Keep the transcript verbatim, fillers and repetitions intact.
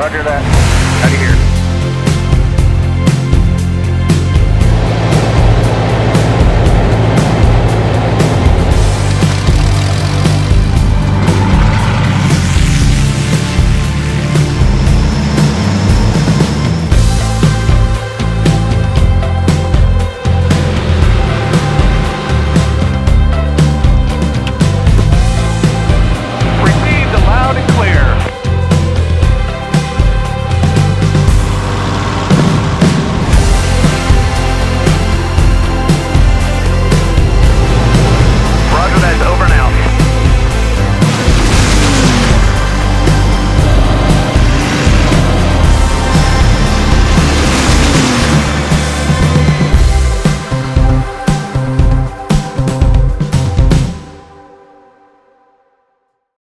Roger that. Out of here.